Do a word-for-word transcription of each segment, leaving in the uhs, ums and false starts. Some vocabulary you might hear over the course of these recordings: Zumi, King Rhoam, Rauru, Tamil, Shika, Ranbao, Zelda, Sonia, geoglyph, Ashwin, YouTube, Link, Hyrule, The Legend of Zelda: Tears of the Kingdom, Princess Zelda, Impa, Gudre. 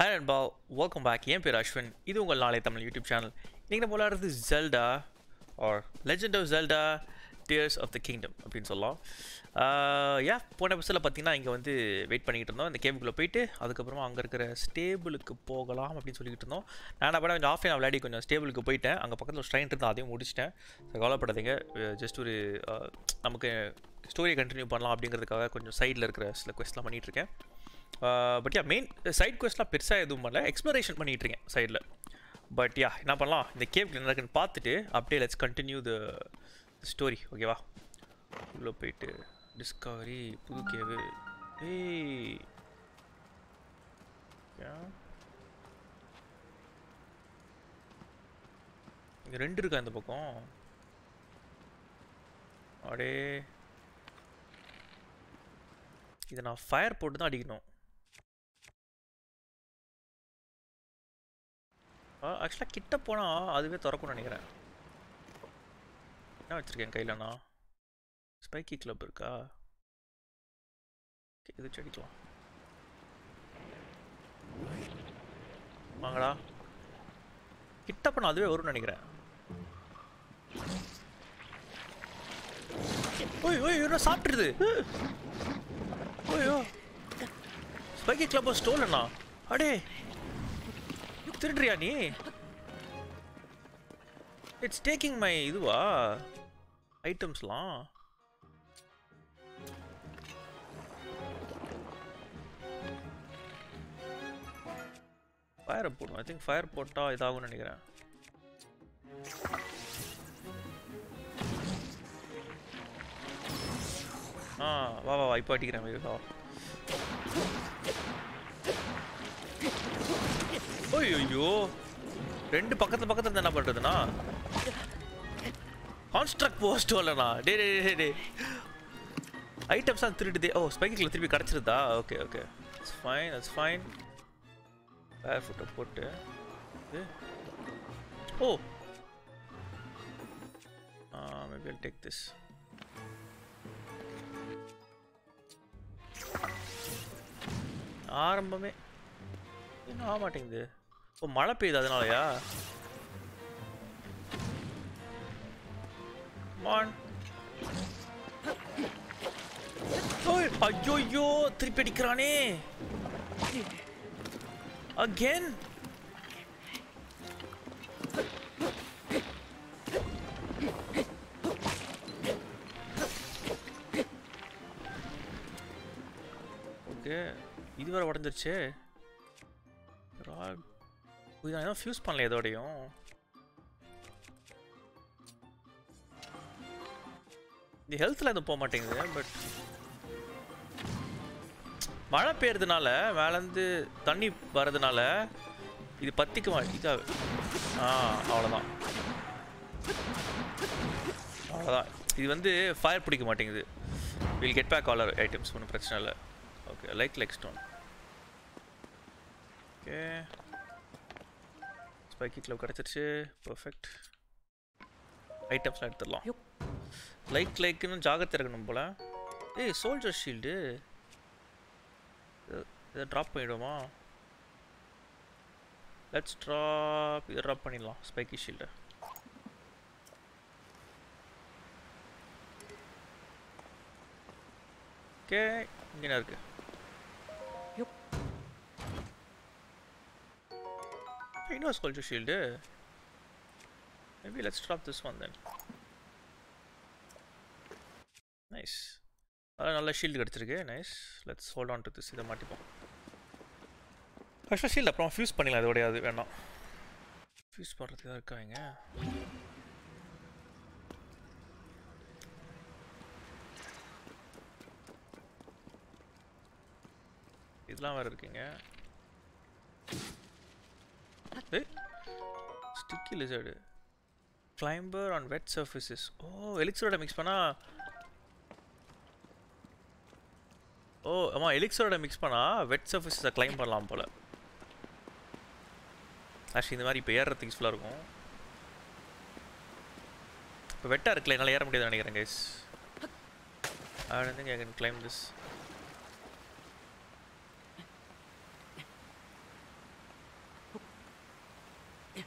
Hi Ranbao, welcome back. I am Ashwin. This is my Tamil YouTube channel. Today we are going to Zelda or Legend of Zelda: Tears of the Kingdom. Appadin solla. Uh, yeah, pona episode la pathina inga vandu wait pannite irundom. Indha cave kulla poite adukku appuram anga irukra stable ku pogalam appadin sollikitte irundom. Naan appadam inda offline avladi konjam stable ku poiten anga pakkathula strain irundha adhey mudichiten. So kavalapadatheenga just oru namakku story continue pannalam abdingiradhukaga konjam side la irukra sila quest la pannite irukken. Uh, but yeah, main side quest la persa edum alla exploration panniterken side la. But yeah, enna pannalam indha cave ku nadakkunu paathittu update let's continue the story. Okay va ulla poite discovery pudu cave. Hey yeah inga rendu iruka indha pakkom ade idana fire pottu da adikanum. Uh, actually, கிட்ட போனா அதுவே தரக்கும்னு நினைக்கிறேன். என்ன வச்சிருக்கேன் கையிலனா? Spiky club இருக்கா? Okay, இது செடிக்கலாம். வாங்கடா. கிட்ட போனா அதுவே வரும்னு நினைக்கிறேன். ஓய் ஓய் என்ன சாப்பிடுது? ஓய்யோ. ஸ்பைக்கி கிளப் ஸ்டோலனா? அடே. திருடுறியா நீ? It's taking my இதுவா ஐட்டம்ஸ்லாம். ஃபயர் போடுவோம். ஐ திங்க் ஃபயர் போட்டா இதாகும்னு நினைக்கிறேன். ஆ வா வா இப்போ அடிக்கிறேன் மேல. ஐயோ ரெண்டு பக்கத்து பக்கத்துல என்ன பண்றதுனா கான்ஸ்ட்ரக்ட் போஸ்ட் வரலனா டே டே டே டே ஐட்டம்ஸ் தான் திருடுதே. ஓ ஸ்பைக்கில திருப்பி கடச்சிருதா. Okay okay it's fine it's fine fire fruit போட்டு. ஓ ஆ maybe I'll take this. ஆரம்பமே என்ன ஆக மாட்டேங்குது. ஓ மழை பெய்யுது அதனாலயா? மான் ஓய் ஐயோயோ திருப்பி அடிக்கிறானே அகெயின். ஓகே இதுவரை உடைஞ்சிருச்சு. இதை நான் ஃபியூஸ் பண்ணல எதோடையும். இந்த ஹெல்த்தில் எதுவும் போக மாட்டேங்குது. பட் மழை பெய்யறதுனால மேலேருந்து தண்ணி வர்றதுனால இது பற்றிக்க மாட்டேங்க. ஆ அவ்வளோதான் அவ்வளோதான். இது வந்து ஃபயர் பிடிக்க மாட்டேங்குது. Will get back all our items. ஒன்றும் பிரச்சனை இல்லை. Okay like like stone. Okay spiky club கிடச்சிருச்சு. பர்ஃபெக்ட் ஐட்டம்ஸ்லாம் எடுத்துடலாம். லைக் லைக்குன்னு ஜாகிரதை இருக்கணும் போல். ஏய் சோல்ஜர் ஷீல்டு இதை ட்ராப் பண்ணிவிடுவோமா? லெட்ஸ் ட்ராப் இதை ட்ராப் பண்ணிடலாம் ஸ்பைக்கி ஷீல்டை. ஓகே இங்கே நான் இருக்கு. I know soldier shield. Maybe let's drop this one then. Nice. Ala nalla shield kadichirukku. Nice. Let's hold on to this. Idha mattipom. Actually shield appo fuse pannila idoda adu venna. Fuse paradhu irukkainga. Idla vera irukkinga. Hey, sticky lizard climber on wet surfaces. Oh elixir oda mix panna. Oh amma elixir oda mix panna wet surfaces ah climb pannalam pole. Actually indha mari pair things full ah irukum. Ipo wet ah irukla enala yera mudiyadhu nenikiren guys. I don't think I can climb this.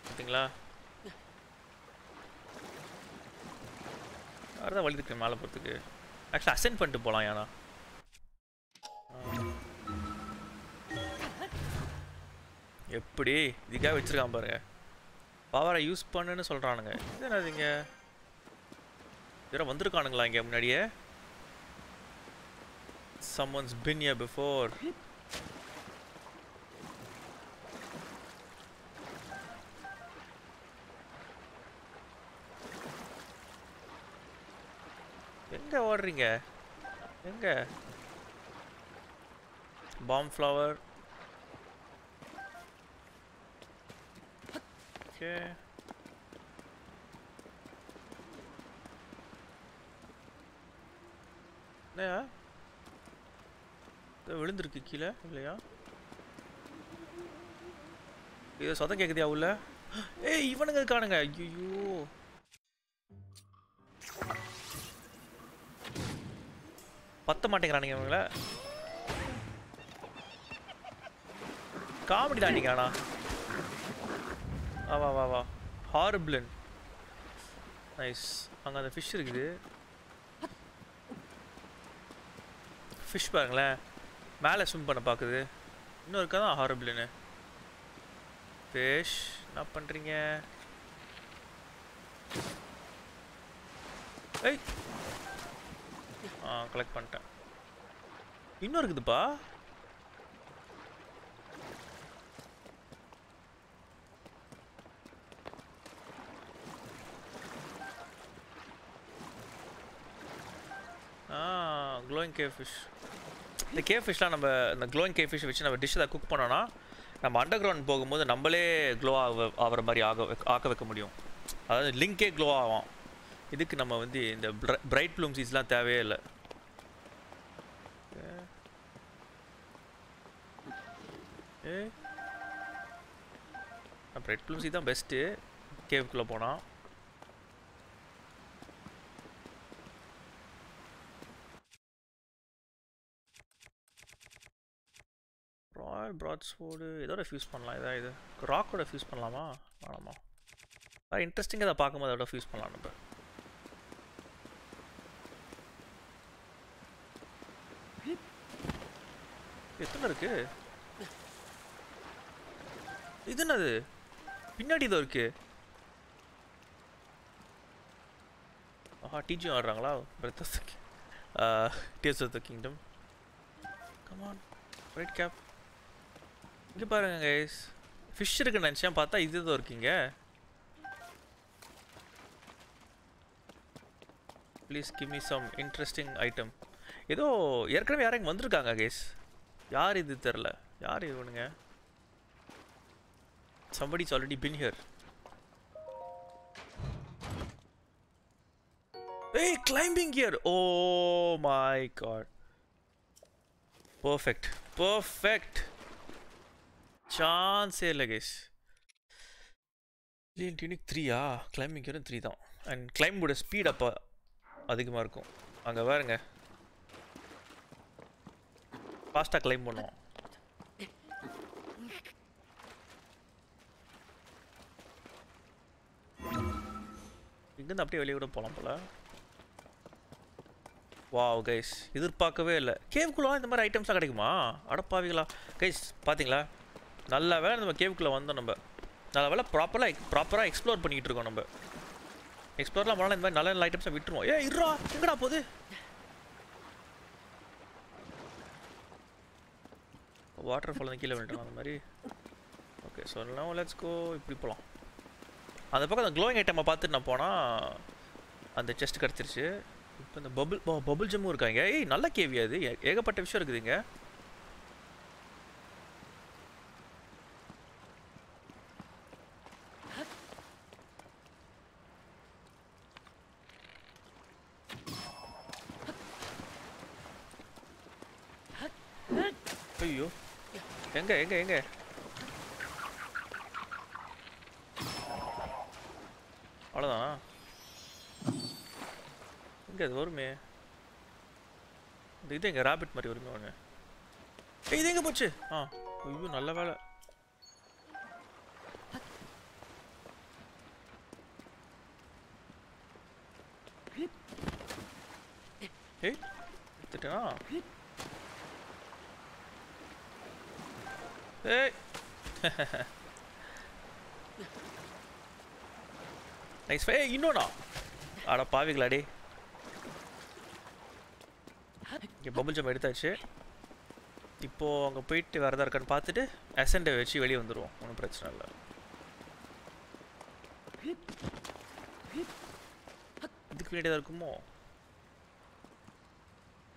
பார்த்தீங்களா? அதான் வழி இருக்கு மேலே போகிறதுக்கு. ஆக்சுவலாக ascent பண்ணிட்டு போகலாம். ஏன்னா எப்படி இதுக்காக வச்சுருக்கான் பாருங்க. பவரை யூஸ் பண்ணுன்னு சொல்கிறானுங்க. இது என்னதுங்க வேறு வந்திருக்கானுங்களா இங்கே முன்னாடியே? Someone's been here before. எங்கே ஓடுறீங்க? எங்கே? Bomb flower. ஓகே என்னையா விழுந்துருக்கு கீழே இல்லையா? ஏதோ சதம் கேட்குதியா உள்ள? ஏய் இவனுங்க காணுங்க. ஐயோ பத்த மாட்டேங்கிறானுங்க இவங்கள. காமெடி தாண்டிங்கானா? வா வா வா ஹார்பிளன் நைஸ். அங்கே அந்த ஃபிஷ் இருக்குது. ஃபிஷ் பாருங்களேன் மேலே ஸ்விம் பண்ண பார்க்குது. இன்னும் இருக்கா தான் ஹாரபிள்னு. ஃபிஷ் என்ன பண்ணுறீங்க? ஏய் ஆ கலெக்ட் பண்ணிட்டேன். இன்னும் இருக்குதுப்பா. ஆ க்ளோயிங் கே ஃபிஷ். இந்த கே ஃபிஷ்லாம் நம்ம இந்த க்ளோயிங் கே ஃபிஷ் வச்சு நம்ம டிஷ் ஏதாவது குக் பண்ணோன்னா நம்ம அண்டர் கிரவுண்ட் போகும்போது நம்மளே க்ளோ ஆக ஆகிற மாதிரி ஆக ஆக்க வைக்க முடியும். அதாவது லிங்கே க்ளோ ஆகும். இதுக்கு நம்ம வந்து இந்த பிரைட் ப்ளூம் சீஸ்லாம் தேவையே இல்லை. ஏ பிரைட் ப்ளூம் சீஸ் தான் பெஸ்ட்டு கேவுக்குள்ளே போனால். ப்ராட்ஸ்வோர்டு இதோட ஃபியூஸ் பண்ணலாம். இதாக இது ராக்கோட ஃபியூஸ் பண்ணலாமா? வேணாமா? வேறு இன்ட்ரெஸ்டிங்காக அதை பார்க்கும்போது அதோட ஃபியூஸ் பண்ணலாம் நம்ம. எத்தனை இருக்கு? இது என்னது பின்னாடி இதோ இருக்கு? ஆஹா டீஜியும் ஆடுறாங்களா? Breath of the tears of the kingdom. Come on red cap. இங்கே பாருங்க கைஸ் ஃபிஷ் இருக்குன்னு நினச்சேன். பார்த்தா இதுதான் இருக்கீங்க. Please give me some interesting item. ஏதோ ஏற்கனவே யாரும் இங்கே வந்திருக்காங்க கைஸ். யார் இது தெரில. யார் இவனுங்க? somebody is already been here. Hey, climbing here. Oh my god. Perfect. Perfect. சான்ஸே இல்லை கேஸ். யூனிக் த்ரீயா? கிளைம்பிங் வரும் த்ரீ தான். அண்ட் கிளைம்போட ஸ்பீட் அப்போ அதிகமாக இருக்கும். அங்கே பாருங்க ஃபாஸ்ட்டாக கிளைம்ப் பண்ணுவோம். இங்கேருந்து அப்படியே வெளியே கூட போகலாம் போல. வாவ் கைஸ் எதிர்பார்க்கவே இல்லை. கேவுக்குள்ளா இந்த மாதிரி ஐட்டம்ஸ்லாம் கிடைக்குமா? அடப்பாவிங்களா கைஸ். பார்த்தீங்களா நல்ல வேலை நம்ம கேவுக்குள்ளே வந்தோம். நம்ம நல்ல வேலை ப்ராப்பராக ப்ராப்பராக எக்ஸ்ப்ளோர் பண்ணிக்கிட்டு இருக்கோம். நம்ம எக்ஸ்ப்ளோர்லாம் பண்ணலாம். இந்த மாதிரி நல்ல நல்ல ஐட்டம்ஸை விட்டுருவோம். ஏ இருடா எங்கடா போகுது? வாட்டர் ஃபால் தான் கீழே விட்டுருவோம் அந்த மாதிரி. ஓகே சொல்லலாம் லெட்ஸ் கோ. இப்படி போகலாம். அந்த பக்கம் அந்த க்ளோயிங் ஐட்டம்மை பார்த்துட்டு நான் போனால் அந்த செஸ்ட் கிடச்சிருச்சு. இப்போ இந்த பபுள் பபுள் ஜம்மும் இருக்காங்க. ஏய் நல்ல கேவியா இது. ஏகப்பட்ட விஷயம் இருக்குதுங்க. ஐயோ எங்க எங்க எங்க அவ்வளோதான். எங்கே அது வருமே? இந்த இது எங்கே ராபிட் மாதிரி வருமே வாங்க. இது எங்கே போச்சு? ஆ ஐயோ நல்ல வேலை. it up. Hey! Nice fight. Hey, you know now. Ada pavi gladi. You bubble jump editha ichu. Ippo anga poiitte verada irukkan paathittu ascend vechi veliya vandurom. Onum prachana illa. Idhukku veliyada irukumo?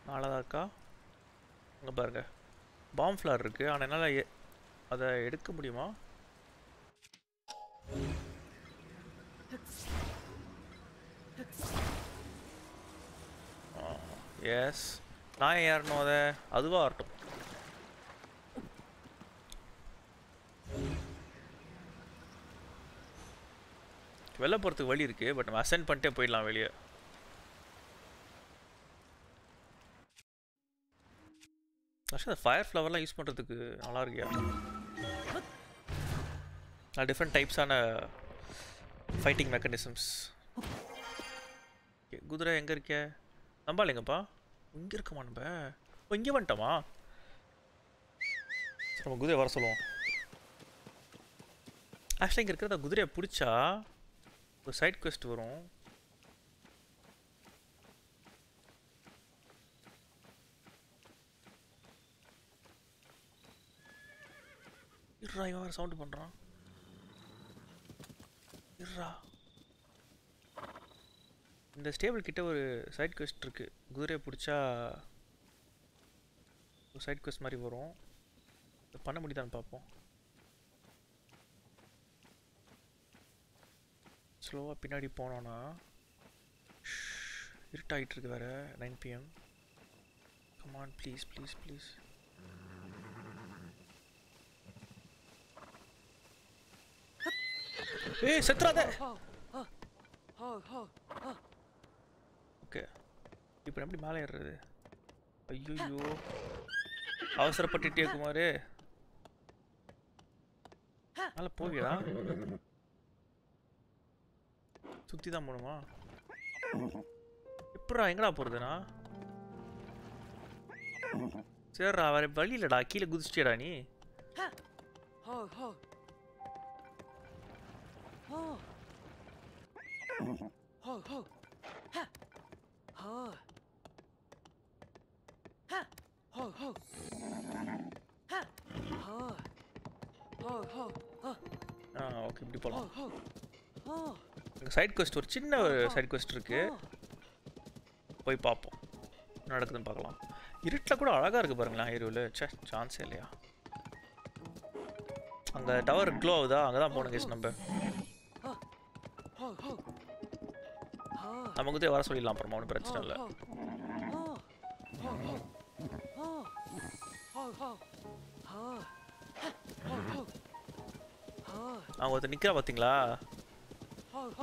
Nalada irukka? Anga parunga. Bomb flower இருக்கு ஆனா என்னால அத எடுக்க முடியுமா S நான் ஏறணும் அத அதுவா ஆட்டும் வெல்ல போறதுக்கு வழி இருக்கு பட் நம்ம அசெண்ட் பண்ணிட்டே போயிடலாம் வெளியே Actually, the fire flower la use பண்றதுக்கு நல்லா இருக்கியா there are different types of fighting mechanisms குதிரை எங்க இருக்கே நம்பாலங்கப்பா இங்க இருக்கமா நம்ம இங்க வந்துட்டமா நம்ம குதிரை வர சொல்லுவோம் actually இங்க இருக்கறத குதிரையை புடிச்சா ஒரு சைடு quest வரும் Irra, you are sound pandra. Irra. In the stable kitta or side quest irukku. Gudure pudicha or side quest mari varum. Idu panna mudiyadhan paapom. Slow ah pinadi ponona irta aayittu irukku vera nine p m. Come on please please please. Hey, Satrada! Okay. You put him Malay. You, you. How's her potato Kumare? I'll pull you out. Sutida Murma. Prying up for the na. Sir, our belly led a kill a good stirani. Ho, ho. Oh. Ho ho. Ha. Ho. Ha. Ho ho. Ha. Ho. Ho ho. Oh. Ah, okay, இப்படி போலாம். Ho ho. Oh. Side quest ஒரு சின்ன ஒரு side quest இருக்கு. போய் பாப்போம். என்ன நடக்குதுன்னு பார்க்கலாம். இருட்டல கூட அழகா இருக்கு பாருங்களா ஹீரோல. ச்சே, சான்ஸ் இல்லையா? அங்க டவர் க்ளோ ஆவுதா? அங்க தான் போணும் guys நம்ம. I'm going to go to the Mount Pretzel. I'm going to Nika Batingla.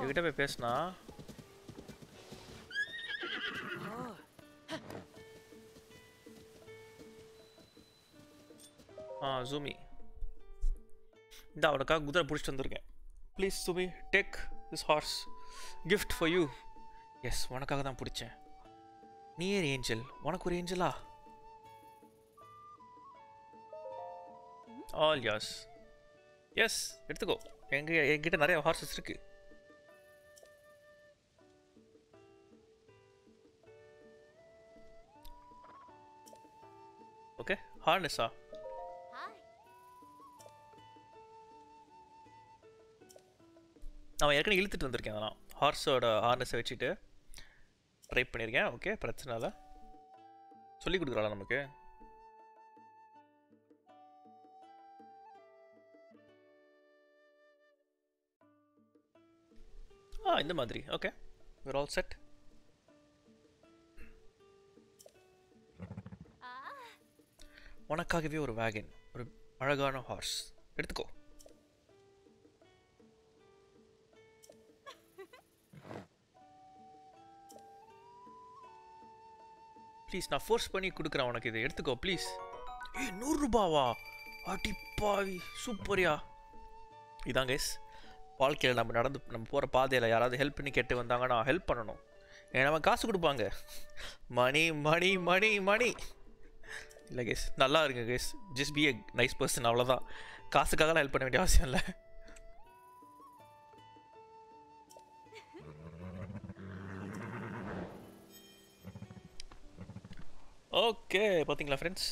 You get a pest now. Ah, Zumi. That's a good push. Please, Zumi, take this horse. Gift for you. Yes, I am pidichen. Nee an angel. Unak or angel ah. All yours. Yes, eduthuko. Enga engitta nariya horses irukku. Okay, harness ah. நான் ஏற்கனவே இழுத்துட்டு வந்திருக்கேன் அதனால ஹார்ஸோட ஹார்னஸை வெச்சிட்டு try பண்ணிருக்கேன் okay பிரச்சனை இல்ல சொல்லி கொடுக்கறாளா நமக்கு ஆ இந்த மாதிரி okay we are all set உனக்காகவே ஒரு வேகன் ஒரு அழகான ஹார்ஸ் எடுத்துக்கோ Please, na force pani kudukra unak idu eduthuko please. Hey, one hundred rupees va. Adi paavi super ya. Idan guys, walkila nam nadandu nam pora paadhela yaradu help panni kette vandanga na help pananum. And I'm a kasu kudupanga. Money, money, money, money. Like guys, nalla irunga guys. Just be a nice person avladha. Kaasukkaga help panna vendiya avasiyam illa. Okay, pathingala friends.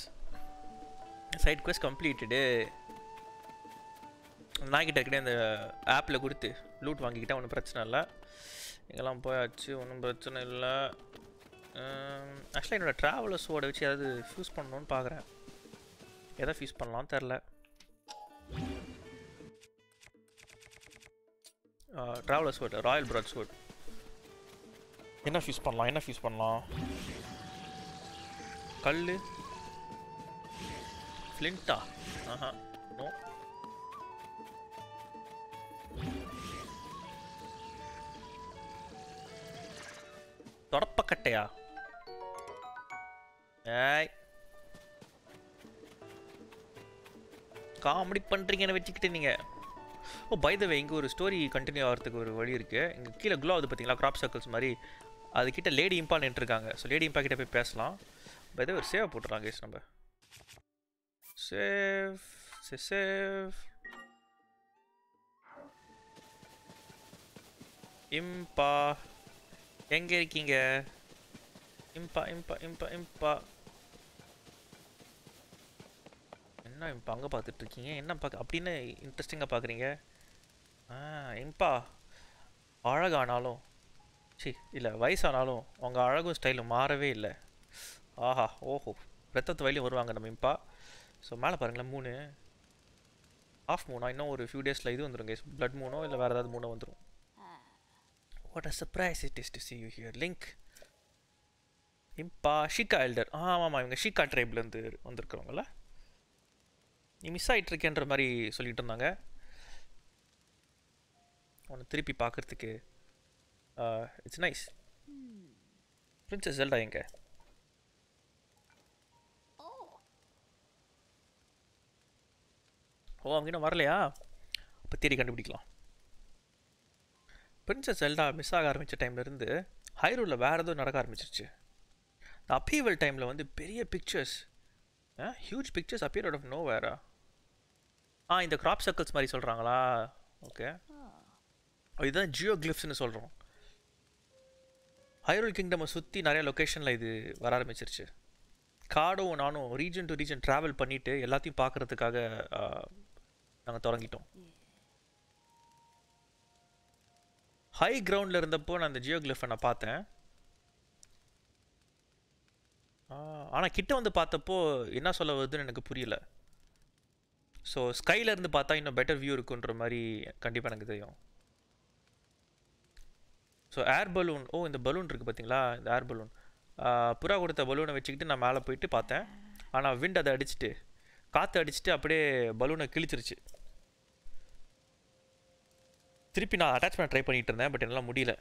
Side quest completed. நான்கிட்ட கிட்ட இந்த ஆப்பில் கொடுத்து loot வாங்கிக்கிட்டேன், ஒன்றும் பிரச்சனை இல்லை. எங்கெல்லாம் போயாச்சு, ஒன்றும் பிரச்சனை இல்லை. ஆக்சுவலாக என்னோடய ட்ராவலர்ஸோட வச்சு ஏதாவது ஃபியூஸ் பண்ணணும்னு பார்க்குறேன். எதாவது ஃபியூஸ் பண்ணலாம்னு தெரில. ட்ராவலர்ஸ் ஓட், ராயல் ப்ராட் ஸ்வோட் என்ன ஃபியூஸ் பண்ணலாம், என்ன ஃபியூஸ் பண்ணலாம்? கல் ஃப்ளின்ட்டா? ஆஹா, நோ. தொடப்பக்கட்டையா? ஏய், காமெடி பண்ணுறீங்கன்னு வச்சுக்கிட்டு நீங்கள். ஓ பை த வே, இங்கே ஒரு ஸ்டோரி கண்டினியூ ஆகிறதுக்கு ஒரு வழி இருக்குது. இங்கே கீழே க்ளோ ஆகுது பார்த்தீங்களா, க்ராப் சர்க்கிள்ஸ் மாதிரி. அதுக்கிட்ட லேடி இம்பா நின்றுருக்காங்க. ஸோ லேடி இம்பா கிட்டே போய் பேசலாம். பை த வே ஒரு சேவை போட்டுடலாம் கேஸ். நம்ம சேவ் சேவ் இம்பா எங்கே இருக்கீங்க? இம்பா இம்பா இம்பா இம்பா என்ன இம்பா அங்கே பார்த்துட்ருக்கீங்க? என்ன பார்க்க அப்படின்னு இன்ட்ரெஸ்டிங்காக பார்க்குறீங்க? ஆ இம்பா அழகானாலும் சி இல்லை வயசானாலும் அவங்க அழகும் ஸ்டைலும் மாறவே இல்லை. ஆஹா, ஓஹோ, ரத்தத்து வயலையும் வருவாங்க நம்ம இம்பா. ஸோ மேலே பாருங்களேன், மூணு ஆஃப் மூணா? இன்னும் ஒரு ஃபியூ டேஸில் இது வந்துடும் கேஸ், பிளட் மூணோ இல்லை வேறு ஏதாவது மூணோ வந்துடும். What a surprise it is to see you here, Link. Impa, Shika Elder. Ah, mama, இவங்க ஷிகா ட்ரைப்ல இருந்து வந்திருக்கிறவங்கள நீ மிஸ் ஆகிட்டு இருக்கேன்ற மாதிரி சொல்லிட்டு இருந்தாங்க. உன்னை திருப்பி பார்க்கறதுக்கு இட்ஸ் நைஸ். பிரின்சஸ் ஜெல்டா எங்க? ஓ, அவங்க இன்னும் வரலையா? அப்போ தேடி கண்டுபிடிக்கலாம். பிரின்சஸ் ஜெல்டா மிஸ் ஆக ஆரம்பித்த டைம்லேருந்து ஹைரூலில் வேறு எதுவும் நடக்க ஆரம்பிச்சிருச்சு. இந்த அப்பீவல் டைமில் வந்து பெரிய pictures, huge pictures appear out of no vera. ஆ, இந்த கிராப் சர்க்கிள்ஸ் மாதிரி சொல்கிறாங்களா? ஓகே, இதுதான் ஜியோ கிளிப்ஸ்னு சொல்கிறோம். ஹைரூல் கிங்டமை சுற்றி நிறைய லொக்கேஷனில் இது வர ஆரம்பிச்சிருச்சு. காடும் நானும் ரீஜன் டு ரீஜன் ட்ராவல் பண்ணிவிட்டு எல்லாத்தையும் பார்க்குறதுக்காக நாங்கள் தொடங்கிட்டோம். ஹை கிரவுண்டில் இருந்தப்போ நான் அந்த ஜியோகிளிஃபை நான் பார்த்தேன். ஆனால் கிட்ட வந்து பார்த்தப்போ என்ன சொல்ல வருதுன்னு எனக்கு புரியல. ஸோ ஸ்கையில் இருந்து பார்த்தா இன்னும் பெட்டர் வியூ இருக்குன்ற மாதிரி கண்டிப்பாக எனக்கு தெரியும். ஸோ ஏர் பலூன், ஓ இந்த பலூன் இருக்குது பார்த்தீங்களா, இந்த ஏர் பலூன் புறா கொடுத்த பலூனை வச்சுக்கிட்டு நான் மேலே போயிட்டு பார்த்தேன். ஆனால் விண்ட் அதை அடிச்சுட்டு, காற்று அடிச்சுட்டு அப்படியே பலூனை கிழிச்சிருச்சு. திருப்பி நான் அட்டாச் பண்ண ட்ரை பண்ணிகிட்டு இருந்தேன், பட் என்னால் முடியல.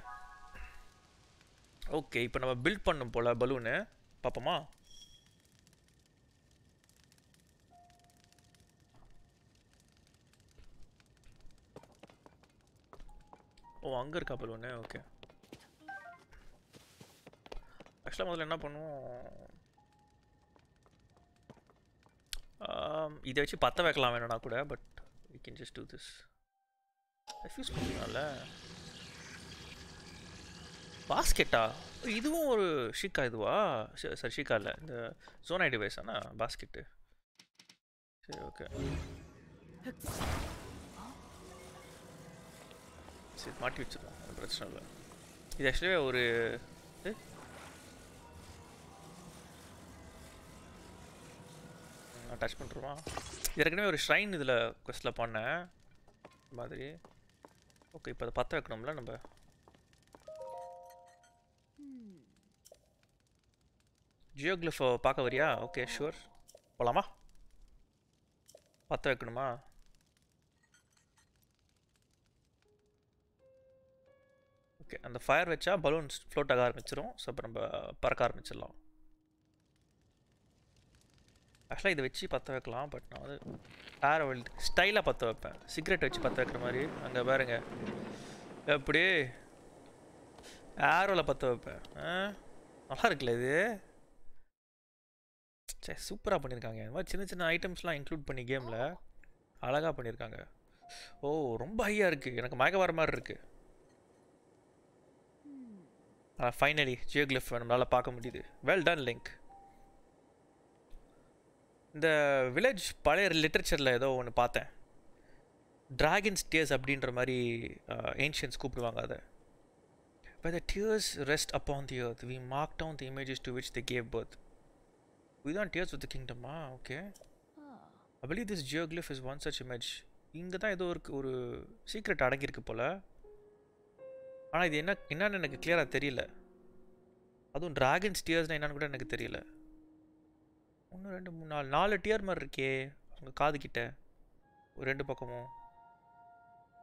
ஓகே, இப்போ நம்ம பில்ட் பண்ணும் போல் பலூனு பார்ப்போமா? ஓ அங்கே இருக்கா பலூனு. ஓகே, ஆக்சுவலாக முதல்ல என்ன பண்ணுவோம், இதை வச்சு பற்ற வைக்கலாம் வேணும்னா கூட. But we can just do this. Fuse பண்ணுறதுனால பாஸ்கெட்டா? இதுவும் ஒரு ஷிகா இதுவா? சரி, ஷிகா இல்லை, இந்த ஜோன் ஐடி வைஸ் ஆனால் பாஸ்கெட்டு. சரி ஓகே, சரி மாட்டி வச்சுருவோம், அது பிரச்சனை இல்லை. இது ஆக்சுவலி ஒரு அட்டாச் பண்ணுறோமா? ஏற்கனவே ஒரு ஷ்ரைன் இதில் குவெஸ்ட்டில் பண்ணேன் மாதிரி. ஓகே, இப்போ அதை பற்ற வைக்கணும்ல நம்ம. ஜியோகிளிஃப் பார்க்க வரியா? ஓகே ஷூர், போகலாமா? பற்ற வைக்கணுமா? ஓகே, அந்த ஃபயர் வச்சா பலூன் ஃப்ளோட் ஆக ஆரம்பிச்சிடும். ஸோ அப்போ நம்ம பறக்க ஆரம்பிச்சிடலாம். ஆக்சுவலாக இதை வச்சு பற்ற வைக்கலாம், பட் நான் வந்து ஏர் வெல்ட் ஸ்டைலாக பற்ற வைப்பேன், சிகரெட் வச்சு பற்ற வைக்கிற மாதிரி. அங்கே பாருங்க, எப்படி ஆரோல பத்த வைப்பேன். நல்லா இருக்குல்ல இது. சரி சூப்பராக பண்ணியிருக்காங்க. இந்த மாதிரி சின்ன சின்ன ஐட்டம்ஸ்லாம் இன்க்ளூட் பண்ணி கேமில் அழகாக பண்ணியிருக்காங்க. ஓ ரொம்ப ஹையாக இருக்குது, எனக்கு மயக்க வர மாதிரி இருக்குது. ஃபைனலி ஜியோகிளிஃப் நம்மளால் பார்க்க முடியுது. Well done Link. இந்த வில்லேஜ் பழைய லிட்ரேச்சரில் ஏதோ ஒன்று பார்த்தேன், ட்ராகன்ஸ் டியர்ஸ் அப்படின்ற மாதிரி ஏன்ஷியன்ஸ் கூப்பிடுவாங்க அதை. By the tears rest upon the earth, we mark down the images to which they gave birth. We don't tears of the kingdom. Ah, okay. I believe this geoglyph is one such image. இங்கே தான் ஏதோ ஒரு secret அடங்கியிருக்கு போல், ஆனால் இது என்ன என்னன்னு எனக்கு கிளியராக தெரியல. அதுவும் ட்ராகன்ஸ் டியர்ஸ்னால் என்னன்னு கூட எனக்கு தெரியல. ஒன்று ரெண்டு மூணு நாலு நாலு டியர் மாதிரி இருக்கே அவங்க காதுக்கிட்ட ஒரு ரெண்டு பக்கமும்.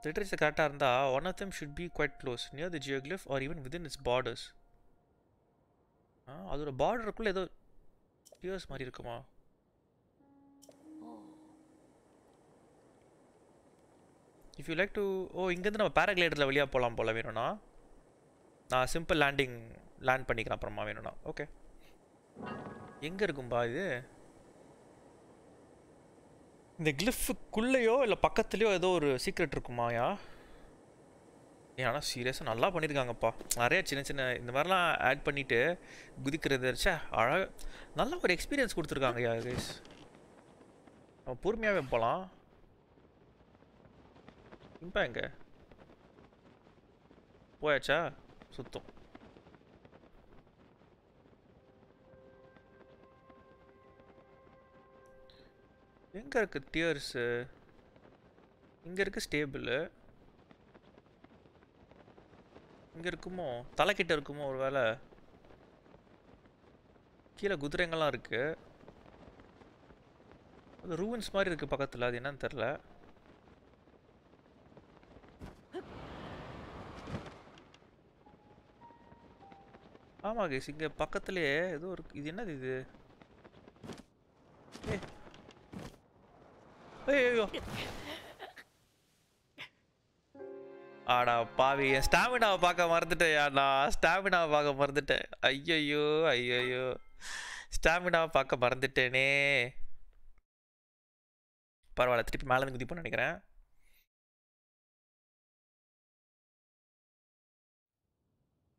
லிட்ரேச்சர் கரெக்டாக இருந்தால் one of them should be quite close near the geoglyph or even within its borders. அதோட பார்டருக்குள்ளே ஏதோ டியர்ஸ் மாதிரி இருக்குமா? இஃப் யூ லைக் டு ஓ இங்கேருந்து நம்ம பேராகிளைடரில் வெளியாக போகலாம் போல் வேணும்னா. நான் சிம்பிள் லேண்டிங் லேண்ட் பண்ணிக்கிறேன் அப்புறமா வேணும்னா. ஓகே எங்கே இருக்கும்பா இது? இந்த கிளிஃபுக்குள்ளேயோ இல்லை பக்கத்துலேயோ ஏதோ ஒரு சீக்ரெட் இருக்குமாயா? ஏன் ஆனால் சீரியஸாக நல்லா பண்ணியிருக்காங்கப்பா. நிறையா சின்ன சின்ன இந்த மாதிரிலாம் ஆட் பண்ணிவிட்டு குதிக்கிறது இருச்சா அழகாக நல்லா ஒரு எக்ஸ்பீரியன்ஸ் கொடுத்துருக்காங்கயா. கைஸ் நம்ம பொறுமையாகவே போகலாம். இம்பா எங்க போயாச்சா? சுத்தம் எங்கே இருக்கு? டியர்ஸு இங்கே இருக்கு, ஸ்டேபிளு இங்கே இருக்குமோ, தலைக்கிட்ட இருக்குமோ ஒரு வேளை. கீழே குதிரைங்கெல்லாம் இருக்கு. அது ரூவின்ஸ் மாதிரி இருக்கு பக்கத்தில், அது என்னன்னு தெரில. ஆமாம் கேஸ் இங்கே பக்கத்துலேயே ஏதோ இருக்கு. இது என்னது இது? ஏ ஐயோ ஆடா பாவி, என் ஸ்டாமினாவை பார்க்க மறந்துட்டேன். ஆடா ஸ்டாமினாவை பார்க்க மறந்துட்டேன். ஐயோ ஐயோ ஸ்டாமினாவை பார்க்க மறந்துட்டேனே. பரவாயில்ல, திருப்பி மேலே இருந்து குதிப்போன்னு நினைக்கிறேன்.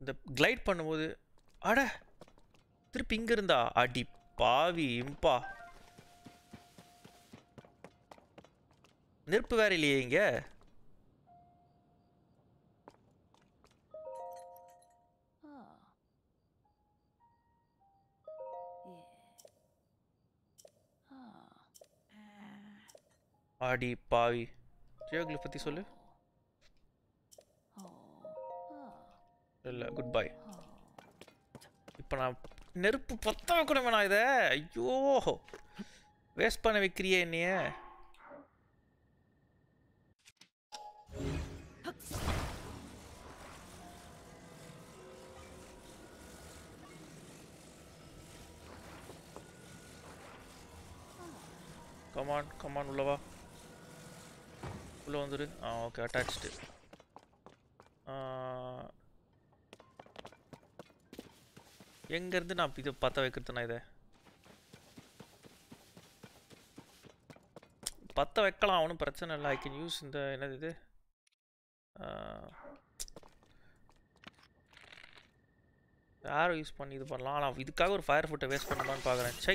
இந்த கிளைட் பண்ணும்போது அட திருப்பி இங்கே இருந்தா அடி பாவி இம்பா. நெருப்பு வேற இல்லையே இங்க. அடி பாவி ஜியோகிளிஃப் பத்தி சொல்லு. இல்லை குட் பாய். இப்போ நான் நெருப்பு பற்ற வைக்கணுமே நான் இதை. ஐயோ வேஸ்ட் பண்ண வைக்கிறியே என்னைய. கமான் கமான் உள்ளவா, உள்ள வந்துரு. ஆ ஓகே அட்டாச்சு. எங்கேருந்து நான் இதை பற்ற வைக்கிறதுண்ணா? இதை பற்ற வைக்கலாம், ஒன்றும் பிரச்சனை இல்லை. ஐ கேன் யூஸ் இந்த என்னது இது யாரோ யூஸ் பண்ணி இது பண்ணலாம். ஆனால் இதுக்காக ஒரு ஃபயர் ஃபுட்டை வேஸ்ட் பண்ணலான்னு பார்க்குறேன். சை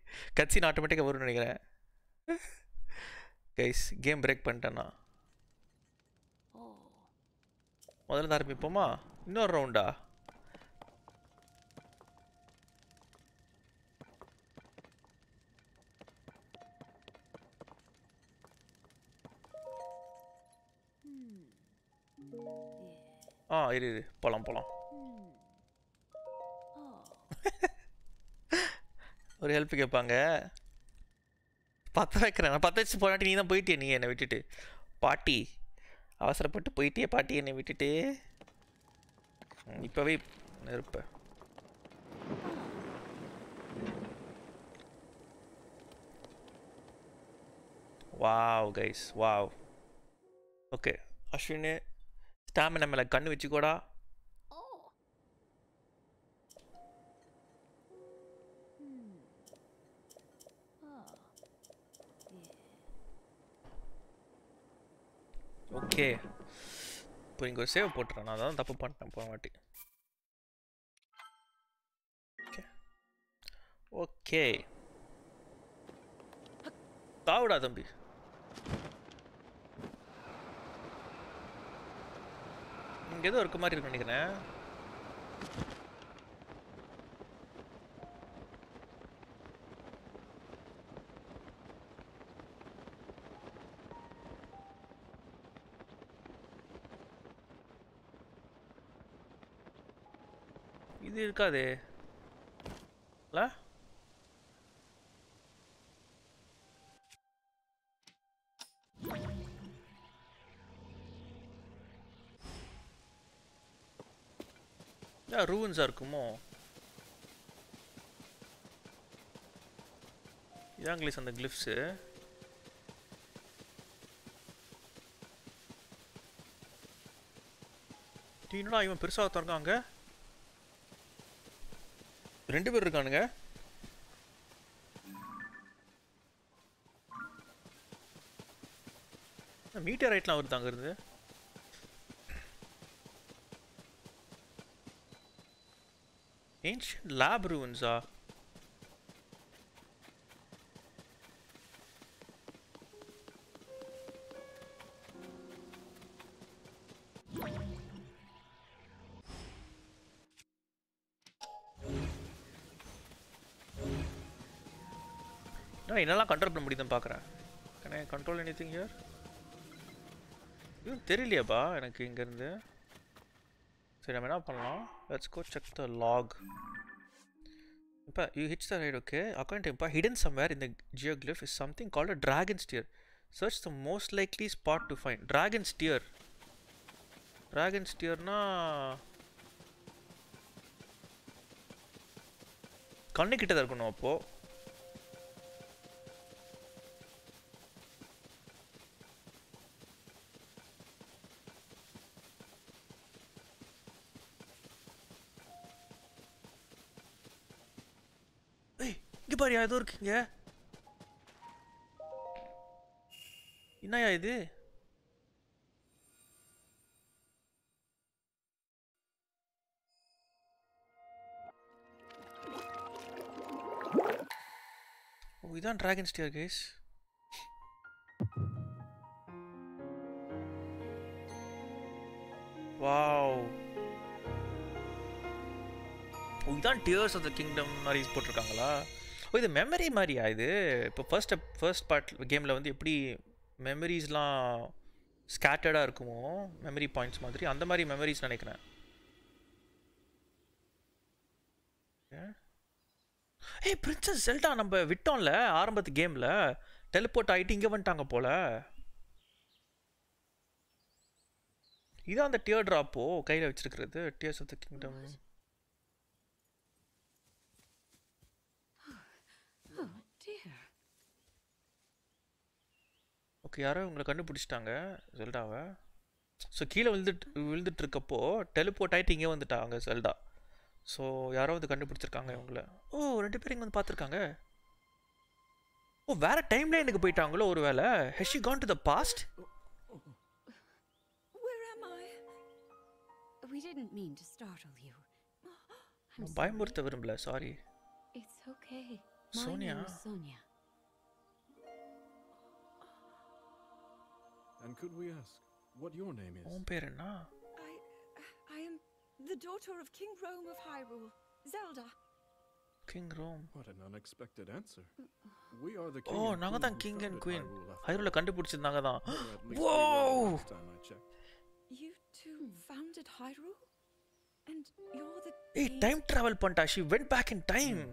கட்சின்னு ஆட்டோமேட்டிக்காக வரும்னு நினைக்கிறேன். கைஸ் கேம் பிரேக் பண்ணிட்டேன்னா முதல்ல ஆரம்பிப்போமா? இன்னொரு ரவுண்டா? Ah, iri, iri. Palan, palan. ஒரு ஹெல்ப் கேட்பாங்க. பத்த வைக்கிறேன். நான் பத்த வச்சு போனாட்டி நீ தான் போயிட்டே, நீ என்னை விட்டுட்டு. பாட்டி அவசரப்பட்டு போயிட்டே, பாட்டி என்னை விட்டுட்டு. இப்போவே இருப்பேன். Wow guys, wow. Okay Ashwin, stamina மேலே கண்ணு வச்சுக்கோடா. ஓகே இப்போ இங்கே ஒரு சேவ் போட்டுறேன். நான் தான் தப்பு பண்ணிட்டேன் போன வாட்டி. ஓகே ஓகே தாவுடா தம்பி. இங்கே எதுவும் இருக்க மாதிரி இருக்குன்னு நினைக்கிறேன். இது இருக்காது இல்லை. ரூன்ஸாக இருக்குமோ? இதாங்கிலீஸ் அந்த கிளிஃப்ஸு. டீனா இவன் பெருசாக திறக்கான். அங்கே ரெண்டு பேர் இருக்கானுங்க. மீட்டர் ரைட்லாம் வருது அங்கேருந்து. Ancient lab ruins are. No, என்னால கண்ட்ரோல் பண்ண முடியுதுன்னு பார்க்குறேன். Can I control anything here? இது தெரியலையாப்பா எனக்கு இங்கேருந்து. சரி நம்ம என்ன பண்ணலாம்? Let's go check the log. Impa, you hit the right, okay? According to Impa, hidden somewhere in the geoglyph is something called a dragon's tear. Search the most likely spot to find. Dragon's tear. Dragon's tear na கண்ணுக்கிட்ட தான் இருக்கணும் அப்போ. பாரியா ஏதோ இருக்குங்க. என்னையா இது? ஓ இதான் dragon steer guys. Wow. ஓ இதான் Tears of the Kingdom மாதிரி போட்டுருக்காங்களா? ஓ இது மெமரி மாதிரியா? இது இப்போ ஃபர்ஸ்ட் ஃபர்ஸ்ட் பார்ட் கேமில் வந்து எப்படி மெமரிஸ்லாம் ஸ்கேட்டர்டாக இருக்குமோ, மெமரி பாயிண்ட்ஸ் மாதிரி, அந்த மாதிரி மெமரிஸ் நினைக்கிறேன். ஏய் பிரின்சஸ் ஜெல்டா நம்ம விட்டோம்ல ஆரம்பத்து கேமில், டெலிபோர்ட் ஆகிட்டு இங்கே வந்துட்டாங்க போல். இதான் அந்த டியர் ட்ராப்போ கையில் வச்சுருக்கிறது? Tears of the Kingdom. Okay யாரோ உங்களை கண்டுபிடிச்சிட்டாங்க ஜெல்டாவை. ஸோ கீழே விழுந்துட்டு விழுந்துட்டு இருக்கப்போ டெலிபோர்ட் ஆகிட்டு இங்கே வந்துட்டாங்க ஜெல்டா. ஸோ யாரோ வந்து கண்டுபிடிச்சிருக்காங்க இவங்களை. ஓ ரெண்டு பேரும் இங்கே வந்து பார்த்துருக்காங்க. ஓ வேறு டைம் லைனுக்கு போயிட்டாங்களோ ஒரு வேளை. Has she gone to the past? Where am I? We didn't mean to startle you. I'm பயமுறுத்த விரும்பல, sorry. It's okay. Sonia. Sonia. And could we ask what your name is? Om Perna. I I am the daughter of King Rhoam of Hyrule, Zelda. King Rhoam. What an unexpected answer. We are the king. Oh, naanga than king and queen. Hyrule kandupidichiranga than. Whoa! You two Kingdom founded Hyrule? And you're the... Hey, time travel, Panta. She went back in time.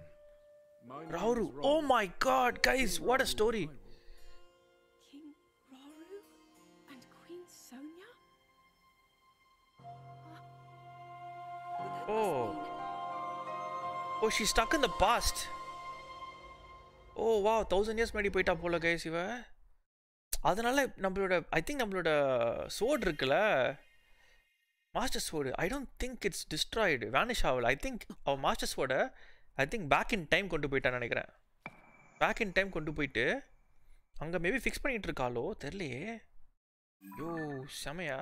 Mm. Rauru. Oh my god, guys, what a story. King Rauru and Queen Sonia? What? Oh. Oh, she's stuck in the past. Oh, wow. Thousand years made poita pola, guys. Iva. Adanala, I think nammaloda sword irukla. Master sword. I don't think it's destroyed. Vanish aval. I think our master sword, I think back in time kondu poita nenikren. Back in time kondu poite anga maybe fix pannittu irukalo, therliye. Yo, samaya.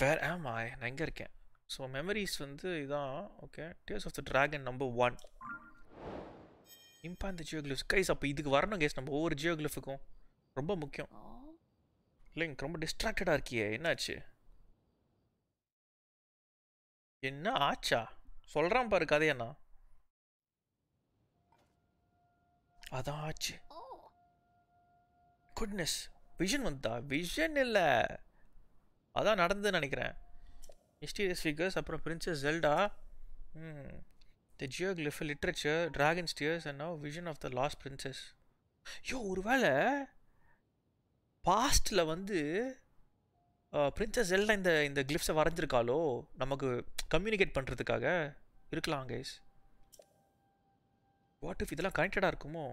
Where am I? Na enga iruken? So memories vandu idan. Okay, Tears of the Dragon number one. Impa and the geoglyphs. Guys, appo idhukku varano guys, namba over geoglyph ku romba mukkiyam. Link, romba distracted ah irkiye, enna achu? Enna acha? Solran paaru kadaiya na. Adha achu. Goodness, vision vandha, vision illa. Adha nadandhu nenikiren. Mysterious figures, appo Princess Zelda. Hmm. The geoglyph, literature, dragon's tears, and now vision of the lost princess. Yo, urvala past la vandu Princess Zelda inda inda glyphs varanjirukalo namakku communicate pandradhukaga irukalam guys. What if idella connected ah irkumo?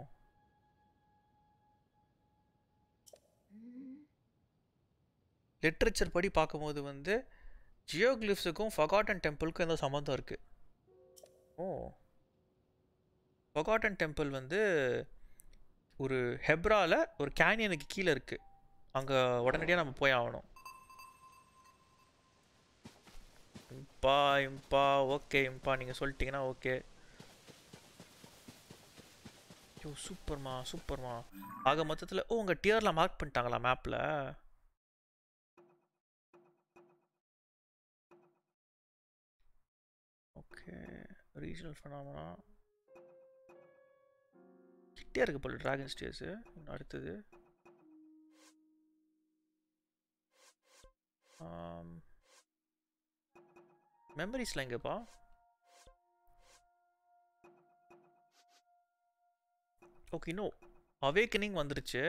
Literature padi paakumbodhu vandu geoglyphs ku forgotten temple ku endha sambandham irukku. Oh, forgotten temple வந்து ஒரு ஹெப்ரால ஒரு கேனியனுக்கு கீழ இருக்கு. அங்க உடனடியா நம்ம போய் ஆவணும். இம்பா இம்பா ஓகே இம்பா நீங்க சொல்லிட்டீங்கன்னா ஓகே. யோ சூப்பர்மா சூப்பர்மா. ஆக மொத்தத்துல ஓ உங்க டியர்ல மார்க் பண்ணிட்டாங்களா மேப்ல? ஓகே. Regional phenomena. கிட்டே இருக்கு போல டிராகன் ஸ்டேஸ். அடுத்து um memories லங்கப்பா. Okay no. awakening வந்திருச்சு.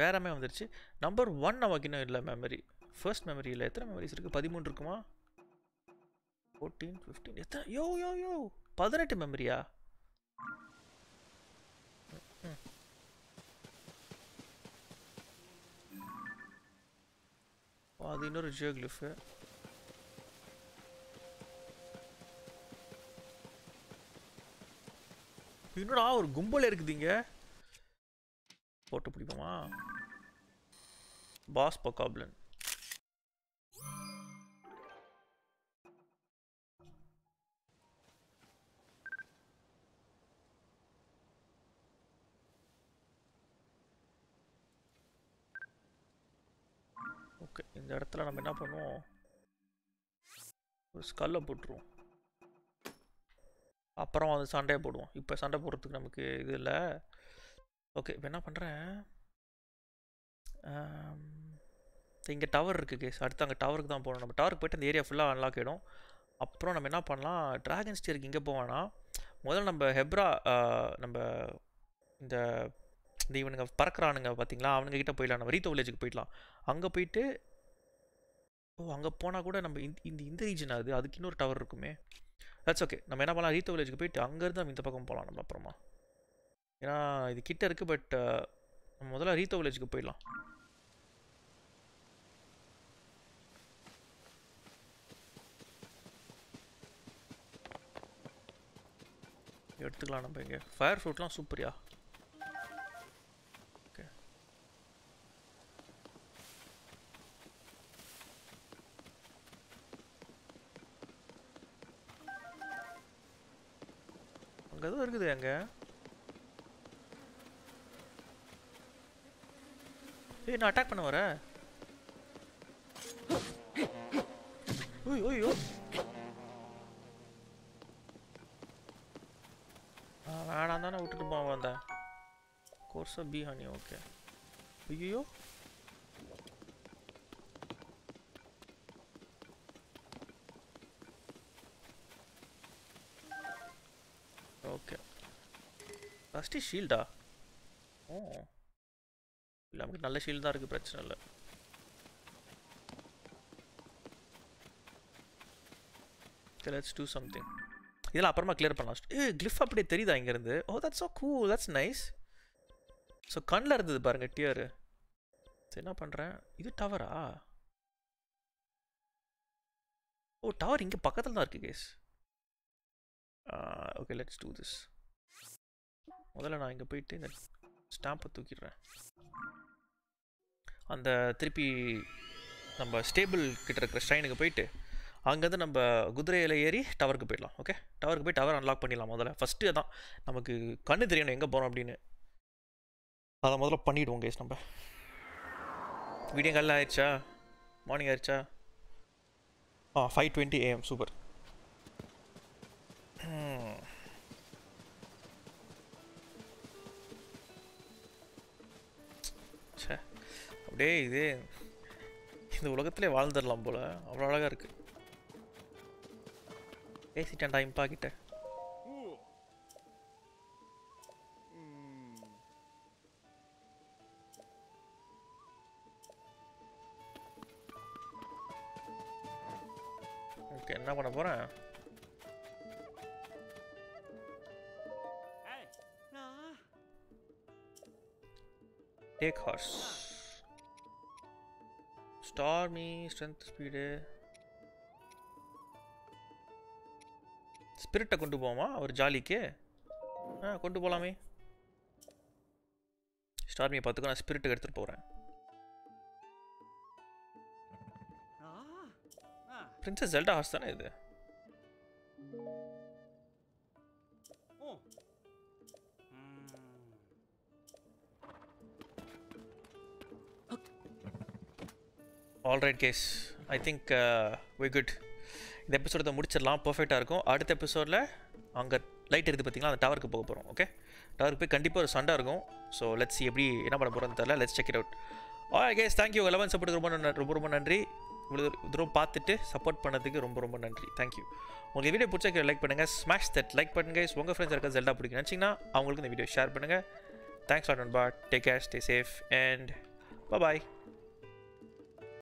வேறமே வந்திருச்சு. நம்பர் one நமக்கு இன்னும் இல்ல memory. first memory ல எத்தனை memories இருக்கு? பதிமூன்று இருக்குமா? fourteen, fifteen, எத்தனை? யோ யோ யோ பதினெட்டு மெமரியா? அது இன்னொரு ஜியோகிளிஃப். இன்னொரு ஒரு கும்பல் இருக்குதுங்க. போட்டு பிடிப்போமா? பாஸ் பொகோப்ளின். இந்த இடத்துல நம்ம என்ன பண்ணுவோம்? ஒரு ஸ்கல்ல போடுறோம். அப்புறம் அது சண்டையை போடுவோம். இப்போ சண்டை போடுறதுக்கு நமக்கு இது இல்லை. ஓகே இப்போ என்ன பண்ணுறேன்? இங்கே டவர் இருக்குது கேஸ். அடுத்து அங்கே டவருக்கு தான் போகணும். நம்ம டவருக்கு போய்ட்டு அந்த ஏரியா ஃபுல்லாக அன்லாக் ஆகிடும். அப்புறம் நம்ம என்ன பண்ணலாம்? ட்ராகன் ஸ்டீருக்கு இங்கே போவோம்னா முதல்ல நம்ம ஹெப்ரா நம்ம இந்த இந்த இவனுங்க பறக்கிறானுங்க பார்த்தீங்களா அவனுங்க கிட்டே போயிடலாம். நம்ம ரீத்தோ வில்லேஜுக்கு போயிடலாம். அங்கே போயிட்டு ஓ அங்கே போனால் கூட நம்ம இந்த இந்த ரீஜன் ஆகுது. அதுக்கு இன்னொரு டவர் இருக்குமே. That's okay. நம்ம என்ன பண்ணலாம்? ரீத்தோ வில்லேஜுக்கு போயிட்டு அங்கேருந்து நம்ம இந்த பக்கம் போகலாம். நம்ம அப்புறமா ஏன்னா இது கிட்டே இருக்குது. பட் நம்ம முதல்ல ரீத்தோ வில்லேஜுக்கு போயிடலாம். எடுத்துக்கலாம் நம்ம இங்கே ஃபயர் ஃப்ரூட்லாம் சூப்பரியா. அங்கே எதுவும் இருக்குது. அங்கே ஏய் நான் அட்டாக் பண்ண வரேன். ஓய் ஓய் ஓ வேணாம் தானே விட்டுட்டு போவோம். அந்த கோர்ஸா பி ஹனி ஓகே ஐயோ Rusty shield. Ah. Oh. We have a nice shield. There is no problem. Okay, let's do something. This is clear. Hey, glyph up there. Oh, that's so cool. That's nice. So, can learn this barring a tear. So, what are you doing? This is tower. Ah. Oh, tower is here, guys. Uh, okay, let's do this. First, I will go to the stamp. And the three P stable shrine. We will go to the Gudre tower. Okay, tower is unlocked. First, we will go to the tower. We will go to the tower. Video is morning. Ah, five twenty A M Super. Hmm. Chha. Abde, this. This vlogatle wall dar lambola. Avraalagar. This is time packet. Okay, now what about? Take horse. Stormy, strength, speed. Spirit to go ma or jali ke? Ah, go to bola me. Stormy, pato ko na spirit to get through. Princess Zelda has done it. Oh. Alright, guys. I think uh, we're good. This episode is perfect. Next episode, we'll go to the light. The tower. Okay? Tower is a so let's see. Let's check it out. Alright, guys. Thank you. eleven support. If you guys support பண்ணதுக்கு ரொம்ப ரொம்ப நன்றி thank you. உங்களுக்கு video பிடிச்சா like பண்ணுங்க smash that like button guys. உங்க friends இருக்க Zelda பிடிக்கும் நினைச்சீங்கன்னா அவங்களுக்கு இந்த வீடியோ ஷேர் பண்ணுங்க. Thanks a lot and bye. Take care, stay safe and bye bye.